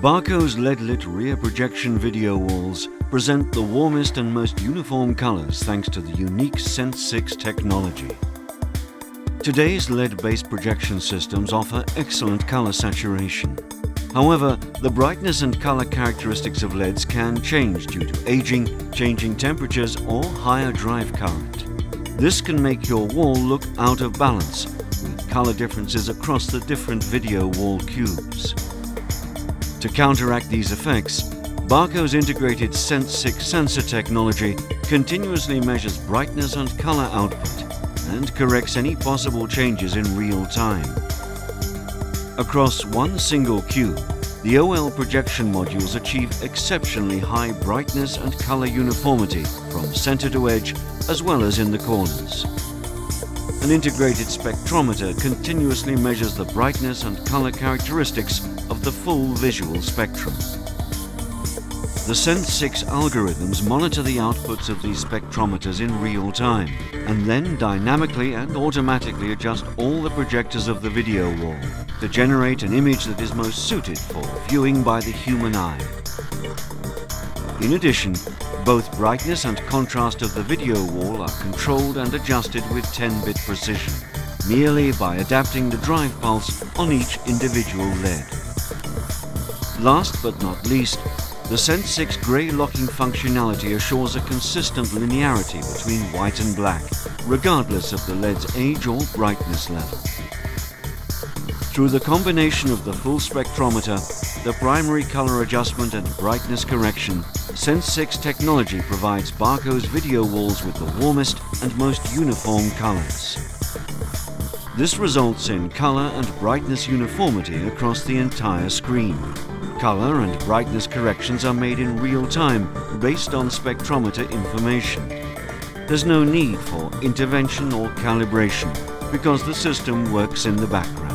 Barco's LED-lit rear projection video walls present the warmest and most uniform colors thanks to the unique Sense6 technology. Today's LED-based projection systems offer excellent color saturation. However, the brightness and color characteristics of LEDs can change due to aging, changing temperatures, or higher drive current. This can make your wall look out of balance, with color differences across the different video wall cubes. To counteract these effects, Barco's integrated Sense6 sensor technology continuously measures brightness and color output, and corrects any possible changes in real time. Across one single cube, the OL projection modules achieve exceptionally high brightness and color uniformity from center to edge, as well as in the corners. An integrated spectrometer continuously measures the brightness and color characteristics of the full visual spectrum. The Sense6 algorithms monitor the outputs of these spectrometers in real time, and then dynamically and automatically adjust all the projectors of the video wall to generate an image that is most suited for viewing by the human eye. In addition, both brightness and contrast of the video wall are controlled and adjusted with 10-bit precision, merely by adapting the drive pulse on each individual LED. Last but not least, the Sense6 grey locking functionality assures a consistent linearity between white and black, regardless of the LED's age or brightness level. Through the combination of the full spectrometer, the primary color adjustment and brightness correction, Sense6 technology provides Barco's video walls with the warmest and most uniform colors. This results in color and brightness uniformity across the entire screen. Color and brightness corrections are made in real time based on spectrometer information. There's no need for intervention or calibration because the system works in the background.